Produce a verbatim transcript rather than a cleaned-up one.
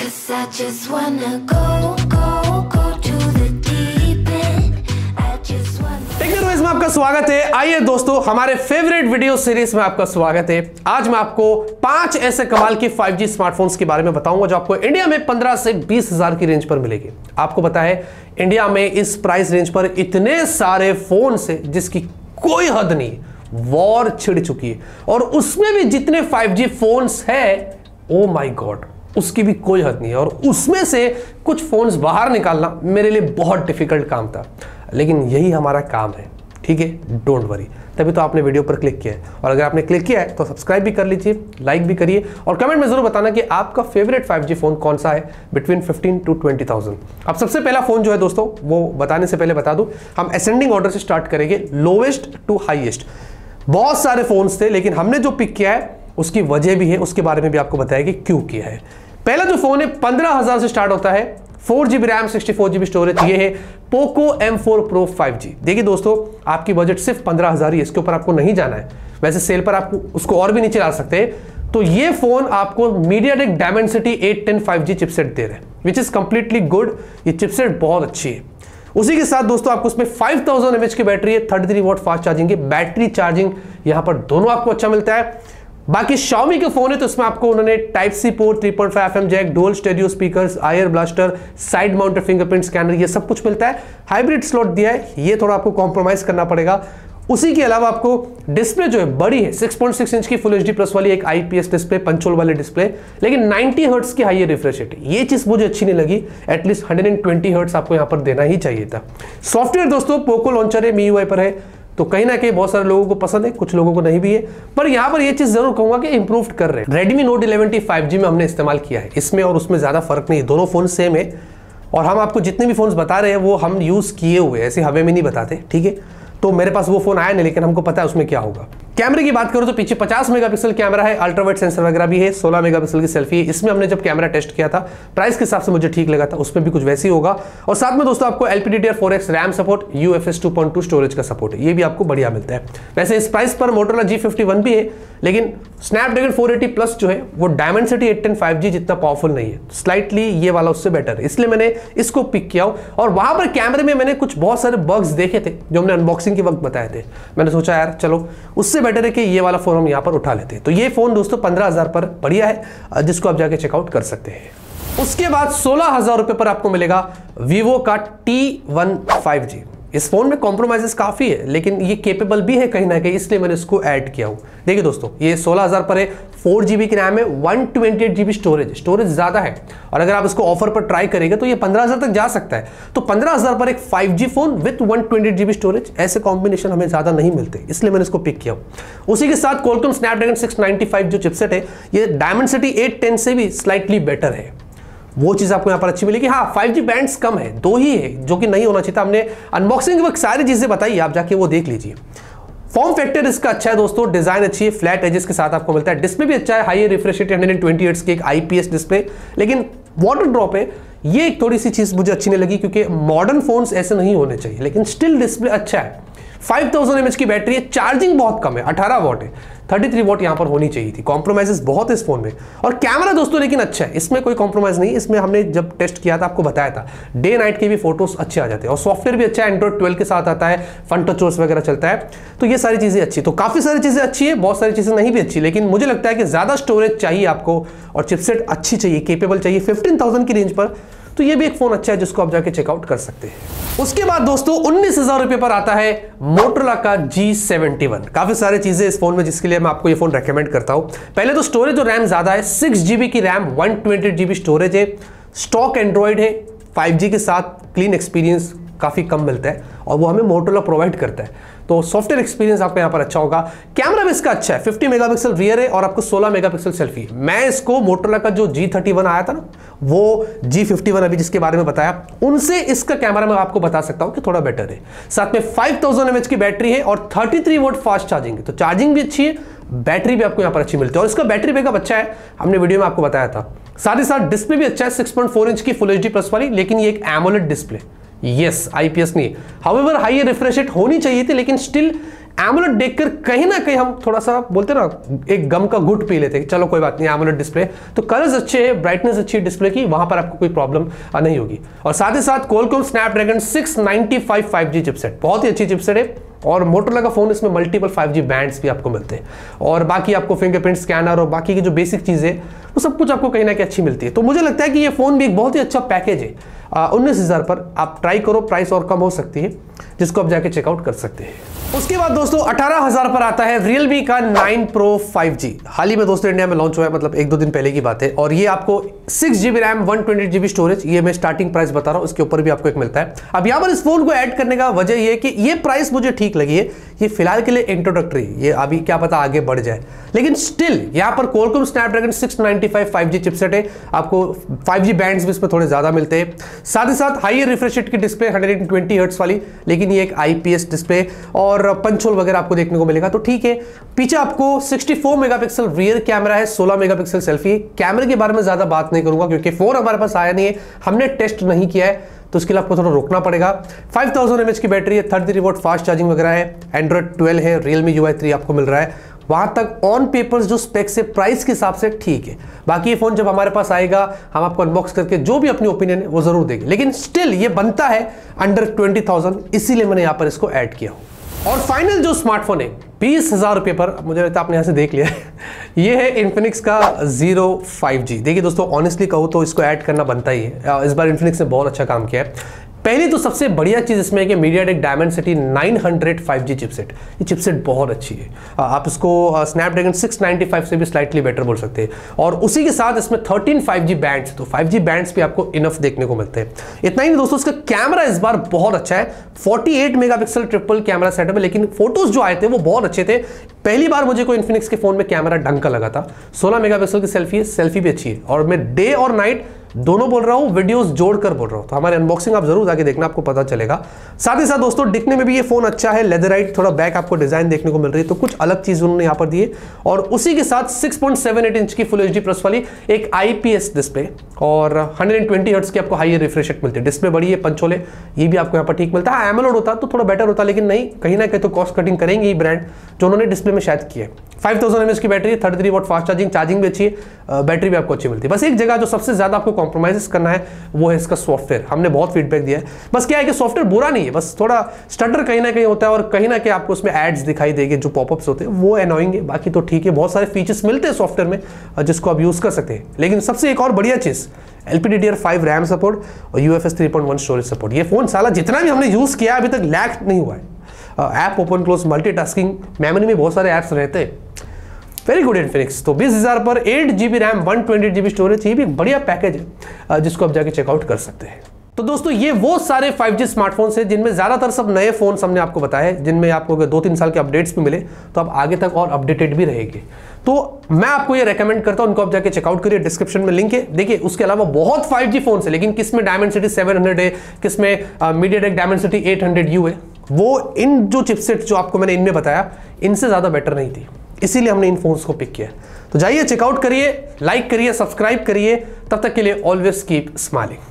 Cause I just wanna go, go, go to the deep end. I just wanna... techno Ruiz में आपका स्वागत है। आइए दोस्तों, हमारे फेवरेट वीडियो सीरीज में आपका स्वागत है। आज मैं आपको पांच ऐसे कमाल के फाइव जी स्मार्टफोन्स के बारे में बताऊंगा जो आपको इंडिया में पंद्रह से बीस हजार की रेंज पर मिलेगी। आपको पता है इंडिया में इस प्राइस रेंज पर इतने सारे फोन है जिसकी कोई हद नहीं, वॉर छिड़ चुकी है। और उसमें भी जितने फाइव जी फोन्स है, ओ माय गॉड, उसकी भी कोई हद नहीं है। और उसमें से कुछ फोन्स बाहर निकालना मेरे लिए बहुत डिफिकल्ट काम था, लेकिन यही हमारा काम है, ठीक है। डोंट वरी, तभी तो आपने वीडियो पर क्लिक किया है। और अगर आपने क्लिक किया है तो सब्सक्राइब भी कर लीजिए, लाइक भी करिए और कमेंट में जरूर बताना कि आपका फेवरेट फाइव जी फोन कौन सा है between fifteen to twenty thousand. अब सबसे पहला फोन जो है दोस्तों, वो बताने से पहले बता दूं, हम असेंडिंग ऑर्डर से स्टार्ट करेंगे, लोवेस्ट टू हाईएस्ट। बहुत सारे फोन्स थे, लेकिन हमने जो पिक किया है उसकी वजह भी है, उसके बारे में भी आपको बताया कि क्यों किया है। पहला जो फोन है पंद्रह हजार से स्टार्ट होता है, four GB RAM sixty four GB storage, ये है Poco M four Pro five G. देखिए दोस्तों, आपकी बजट सिर्फ पंद्रह हजार ही, इसके ऊपर आपको नहीं जाना है। वैसे सेल पर आपको उसको और भी नीचे ला सकते हैं। तो ये फोन आपको MediaTek Dimensity eight ten five G chipset दे रहे हैं, विच इज कंप्लीटली गुड। ये चिपसेट बहुत अच्छी है। उसी के साथ दोस्तों आपको उसमें फाइव थाउजेंड एम एच की बैटरी है, thirty three watt fast charging की बैटरी, चार्जिंग यहां पर दोनों आपको अच्छा मिलता है। बाकी शाओमी के फोन है तो उसमें आपको उन्होंने type C port, three point five F M jack, dual stereo speakers, IR blaster, side mounted fingerprint scanner, ये सब कुछ मिलता है। हाइब्रिड स्लॉट दिया है, ये थोड़ा आपको कॉम्प्रोमाइज करना पड़ेगा। उसी के अलावा आपको डिस्प्ले जो है बड़ी है, सिक्स पॉइंट सिक्स इंच की फुल एचडी प्लस वाली एक आईपीएस डिस्प्ले, पंचोल वाले डिस्प्ले, लेकिन नाइंटी हर्ट्ज की हाई रिफ्रेश रेट, ये चीज मुझे अच्छी नहीं लगी। एटलीस्ट वन ट्वेंटी हर्ट्ज आपको यहां पर देना ही चाहिए था। सॉफ्टवेयर दोस्तों पोको लॉन्चर है, एम यू आई पर है, तो कहीं ना कहीं बहुत सारे लोगों को पसंद है, कुछ लोगों को नहीं भी है, पर यहां पर ये चीज जरूर कहूंगा कि इंप्रूव कर रहे हैं। Redmi Note eleven T five G में हमने इस्तेमाल किया है, इसमें और उसमें ज्यादा फर्क नहीं है, दोनों फोन सेम है। और हम आपको जितने भी फोन बता रहे हैं वो हम यूज किए हुए, ऐसे हवे में नहीं बताते, ठीक है। तो मेरे पास वो फोन आया नहीं, लेकिन हमको पता है उसमें क्या होगा। कैमरे की बात करो तो पीछे फिफ्टी मेगापिक्सल कैमरा है, अल्ट्रावाइड सेंसर वगैरह भी है, सिक्सटीन मेगापिक्सल की सेल्फी है। इसमें हमने जब कैमरा टेस्ट किया था, प्राइस के हिसाब से मुझे ठीक लगा था, उसमें भी कुछ वैसे ही होगा। और साथ में दोस्तों आपको L P D D R four X RAM support, U F S two point two storage का सपोर्ट, ये भी आपको बढ़िया मिलता है। वैसे इस प्राइस पर मोटरोला जी फिफ्टी वन भी है, लेकिन स्नैपड्रैगन फोर एटी प्लस जो है वो Dimensity eight ten five G जितना पावरफुल नहीं है, स्लाइटली ये वाला उससे बेटर है, इसलिए मैंने इसको पिक किया। और वहां पर कैमरे में मैंने कुछ बहुत सारे बग्स देखे थे जो हमने अनबॉक्सिंग के वक्त बताए थे। मैंने सोचा यार चलो उससे बेटर है कि ये वाला फोन हम यहां पर उठा लेते हैं। तो ये फोन दोस्तों पंद्रह हजार पर बढ़िया है, जिसको आप जाके चेकआउट कर सकते हैं। उसके बाद सोलह हजार रुपए पर आपको मिलेगा वीवो का टी वन फाइव जी। इस फोन में कॉम्प्रोमाइजेस काफी है, लेकिन ये केपेबल भी है कहीं ना कहीं, इसलिए मैंने इसको ऐड किया हूं। देखिए दोस्तों, ये सोलह हजार पर है, फोर जी बी की रैम है, one twenty eight G B storage, storage ज्यादा है। और अगर आप इसको ऑफर पर ट्राई करेंगे तो ये पंद्रह हजार तक जा सकता है। तो पंद्रह हजार पर एक five G phone with one twenty eight G B storage, ऐसे कॉम्बिनेशन हमें ज्यादा नहीं मिलते, इसलिए मैंने इसको पिक किया। उसी के साथ Qualcomm Snapdragon six ninety five जो चिपसेट है, ये Dimensity एट टेन से भी स्लाइटली बेटर है, वो चीज आपको यहां पर अच्छी मिलेगी। हाँ, फाइव जी बैंड्स कम है, दो ही है, जो कि नहीं होना चाहिए था। हमने अनबॉक्सिंग के वक्त सारी चीजें बताई, आप जाके वो देख लीजिए। फॉर्म फैक्टर इसका अच्छा है दोस्तों, डिजाइन अच्छी है, फ्लैट एजेस के साथ आपको मिलता है, डिस्प्ले भी अच्छा है, high refresh rate one twenty hertz की एक आईपीएस डिस्प्ले, लेकिन वाटर ड्रॉप है, ये एक थोड़ी सी चीज मुझे अच्छी नहीं लगी, क्योंकि मॉडर्न फोन्स ऐसे नहीं होने चाहिए। लेकिन स्टिल डिस्प्ले अच्छा है, फाइव थाउजेंड एम एच की बैटरी है, चार्जिंग बहुत कम है, अठारह वॉट है, थर्टी थ्री वॉट यहाँ पर होनी चाहिए थी। कॉम्प्रोमाइजेस बहुत है इस फोन में। और कैमरा दोस्तों लेकिन अच्छा है, इसमें कोई कॉम्प्रोमाइज नहीं, इसमें हमने जब टेस्ट किया था आपको बताया था, डे नाइट के भी फोटोज अच्छे आ जाते हैं। और सॉफ्टवेयर भी अच्छा है, एंड्रॉइड ट्वेल्व के साथ आता है, फंटोचोर्स वगैरह चलता है, तो ये सारी चीज़ें अच्छी। तो काफ़ी सारी चीज़ें अच्छी है, बहुत सारी चीज़ें नहीं भी अच्छी, लेकिन मुझे लगता है कि ज़्यादा स्टोरेज चाहिए आपको और चिपसेट अच्छी चाहिए, केपेबल चाहिए फिफ्टीन थाउजेंड की रेंज पर। तो ये भी एक फोन अच्छा है जिसको आप जाके चेकआउट कर सकते हैं। उसके बाद दोस्तों उन्नीस हजार रुपए पर आता है मोटरोला का जी सेवेंटी वन। काफी सारी चीजें इस फोन में जिसके लिए मैं आपको ये फोन रेकमेंड करता हूं। पहले तो स्टोरेज और रैम ज्यादा है, सिक्स जीबी की RAM, one twenty GB storage है, स्टॉक एंड्रॉइड है, फाइव जी के साथ क्लीन एक्सपीरियंस काफी कम मिलता है और वो हमें मोटरोला प्रोवाइड करता है, तो सॉफ्टवेयर एक्सपीरियंस आपका यहाँ पर अच्छा होगा। कैमरा भी इसका अच्छा है, फिफ्टी मेगापिक्सल रियर है और आपको सिक्सटीन मेगापिक्सल सेल्फी। मैं इसको मोटरोला का जो जी थर्टी वन आया था ना, वो जी फिफ्टी वन अभी जिसके बारे में बताया, उनसे इसका कैमरा मैं आपको बता सकता हूँ कि थोड़ा बेटर है। साथ में फाइव थाउजेंड एम एच की बैटरी है और thirty three watt fast charging है, तो चार्जिंग भी अच्छी है, बैटरी भी आपको यहाँ पर अच्छी मिलती है। और इसका बैटरी बैकअप अच्छा है, हमने वीडियो में आपको बताया था। साथ ही साथ डिस्प्ले भी अच्छा है, सिक्स पॉइंट फोर इंच की फुल एच डी प्लस वाली, लेकिन ये एक AMOLED display, yes yes, IPS नहीं, हाउएवर हाई रिफ्रेश रेट होनी चाहिए थी, लेकिन स्टिल एमोलेड देखकर कहीं ना कहीं हम थोड़ा सा बोलते ना एक गम का घुट पी लेते हैं, चलो कोई बात नहीं एमोलेड डिस्प्ले तो कलर्स अच्छे हैं, ब्राइटनेस अच्छी है डिस्प्ले की, वहां पर आपको कोई प्रॉब्लम नहीं होगी। और साथ ही साथ Qualcomm Snapdragon six nine five five G chipset, बहुत ही अच्छी चिपसेट है और मोटोरोला का फोन इसमें मल्टीपल फाइव जी बैंड्स भी आपको मिलते हैं और बाकी आपको फिंगरप्रिंट स्कैनर और बाकी की जो बेसिक चीज़ें वो तो सब कुछ आपको कहीं ना कहीं अच्छी मिलती है। तो मुझे लगता है कि ये फ़ोन भी एक बहुत ही अच्छा पैकेज है, उन्नीस हज़ार पर आप ट्राई करो, प्राइस और कम हो सकती है जिसको आप जाके चेकआउट कर सकते हैं। उसके बाद दोस्तों अठारह हज़ार पर आता है रियलमी का नाइन प्रो फाइव जी, हाल ही में दोस्तों इंडिया में लॉन्च हुआ है, मतलब एक दो दिन पहले की बात है। और ये आपको six G B RAM one twenty G B storage, ये मैं स्टार्टिंग प्राइस बता रहा हूँ, इसके ऊपर भी आपको एक मिलता है। अब यहाँ पर इस फोन को ऐड करने का वजह यह कि ये प्राइस मुझे ठीक लगी है, ये फिलहाल के लिए इंट्रोडक्टरी, ये अभी क्या पता आगे बढ़ जाए, लेकिन स्टिल यहाँ पर Qualcomm Snapdragon six nine five five G chipset है, आपको फाइव जी बैंड्स भी इसमें थोड़े ज़्यादा मिलते हैं, साथ ही साथ हाई रिफ्रेश रेट की डिस्प्ले वन ट्वेंटी हर्ट्स वाली, लेकिन ये एक आईपीएस डिस्प्ले और पंच होल वगैरह आपको देखने को मिलेगा तो ठीक है। पीछे आपको sixty four megapixel rear camera है, सोलह मेगापिक्सल सेल्फी। कैमरे के बारे में ज़्यादा बात नहीं करूँगा क्योंकि फ़ोन हमारे पास आया नहीं है, हमने टेस्ट नहीं किया है तो उसके लिए आपको थोड़ा रोकना पड़ेगा। फाइव थाउजेंड एमएच की बैटरी है, thirty three watt fast charging वगैरह है, एंड्रॉइड ट्वेल्व है, रियलमी यूआई थ्री आपको मिल रहा है। वहां तक ऑन पेपर्स जो स्पेक्स है प्राइस के हिसाब से ठीक है, बाकी ये फोन जब हमारे पास आएगा हम आपको अनबॉक्स करके जो भी अपनी ओपिनियन है वो जरूर देंगे, लेकिन स्टिल ये बनता है अंडर ट्वेंटी थाउजेंड, इसीलिए मैंने यहाँ पर इसको ऐड किया हूँ। और फाइनल जो स्मार्टफोन है बीस हज़ार रुपये पर, मुझे लगता है आपने यहाँ से देख लिया है, ये है इन्फिनिक्स का जीरो फाइव जी। देखिए दोस्तों ऑनेस्टली कहो तो इसको ऐड करना बनता ही है, इस बार इन्फिनिक्स ने बहुत अच्छा काम किया है। पहली तो सबसे बढ़िया चीज़ इसमें है कि MediaTek Dimensity nine hundred five G chipset, ये चिपसेट बहुत अच्छी है, आप इसको स्नैपड्रैगन सिक्स नाइन फाइव से भी स्लाइटली बेटर बोल सकते हैं। और उसी के साथ इसमें थर्टीन फाइव जी बैंड्स, तो फाइव जी बैंड्स भी आपको इनफ देखने को मिलते हैं। इतना ही नहीं दोस्तों, इसका कैमरा इस बार बहुत अच्छा है, forty eight megapixel triple camera setup है, लेकिन फोटोज जो आए थे वो बहुत अच्छे थे। पहली बार मुझे कोई इन्फिनिक्स के फ़ोन में कैमरा ढंग का लगा था। सोलह मेगापिक्सल की सेल्फी है, सेल्फी भी अच्छी है और मैं डे और नाइट दोनों बोल रहा हूँ, वीडियोस जोड़कर बोल रहा हूँ, तो हमारे अनबॉक्सिंग आप जरूर जाके देखना, आपको पता चलेगा। साथ ही साथ दोस्तों दिखने में भी ये फोन अच्छा है, लेदराइट थोड़ा बैक आपको डिजाइन देखने को मिल रही है, तो कुछ अलग चीज उन्होंने यहाँ पर दी है। और उसी के साथ six point seven eight inch की फुल एचडी प्लस वाली एक आईपीएस डिस्प्ले और वन ट्वेंटी हर्ट्ज की आपको हाई रिफ्रेश रेट मिलती है, डिस्प्ले बड़ी है, पंच होल है, ये भी आपको यहाँ पर ठीक मिलता है। एमोलेड होता तो थोड़ा बेटर होता, लेकिन नहीं, कहीं ना कहीं तो कॉस्ट कटिंग करेंगे ये ब्रांड जो उन्होंने डिस्प्ले में शायद किया है। फाइव थाउजेंड एमएच की battery, thirty three watt fast charging, charging भी अच्छी है, बैटरी भी आपको अच्छी मिलती है। बस एक जगह जो सबसे ज्यादा आपको कॉम्प्रोमाइज़ करना है वो है इसका सॉफ्टवेयर, हमने बहुत फीडबैक दिया है। बस क्या है कि सॉफ्टवेयर बुरा नहीं है, बस थोड़ा स्टटर कहीं ना कहीं होता है और कहीं ना कहीं आपको उसमें एड्स दिखाई देगी, जो पॉपअप्स होते हैं वो एनोइंग है, बाकी तो ठीक है। बहुत सारे फीचर्स मिलते हैं सॉफ्टवेयर में जिसको आप यूज़ कर सकते हैं, लेकिन सबसे एक और बढ़िया चीज़ L P D D R five RAM support और U F S three point one storage support. ये फ़ोन साला जितना भी हमने यूज़ किया अभी तक लैग नहीं हुआ है, app open close multitasking, memory में बहुत सारे ऐप्स रहते हैं, वेरी गुड इन्फिनिक्स। तो बीस हज़ार पर eight G B RAM one twenty G B storage, ये भी बढ़िया पैकेज है जिसको आप जाके चेकआउट कर सकते हैं। तो दोस्तों ये वो सारे फाइव जी स्मार्टफोन्स हैं जिनमें ज़्यादातर सब नए फोन हमने आपको बताए, जिनमें आपको अगर दो तीन साल के अपडेट्स भी मिले तो आप आगे तक और अपडेटेड भी रहेंगे। तो मैं आपको ये रेकमेंड करता हूँ, उनको आप जाके चेकआउट करिए, डिस्क्रिप्शन में लिंक है। देखिए उसके अलावा बहुत फाइव जी फोन्स है, लेकिन किस में डायमेंसिटी सेवन हंड्रेड है, किस में MediaTek Dimensity eight hundred U है, वो इन जो चिपसेट जो आपको मैंने इनमें बताया इनसे ज़्यादा बेटर नहीं थी, इसीलिए हमने इन फोन्स को पिक किया। तो जाइए चेकआउट करिए, लाइक करिए, सब्सक्राइब करिए, तब तक के लिए ऑलवेज कीप स्माइलिंग।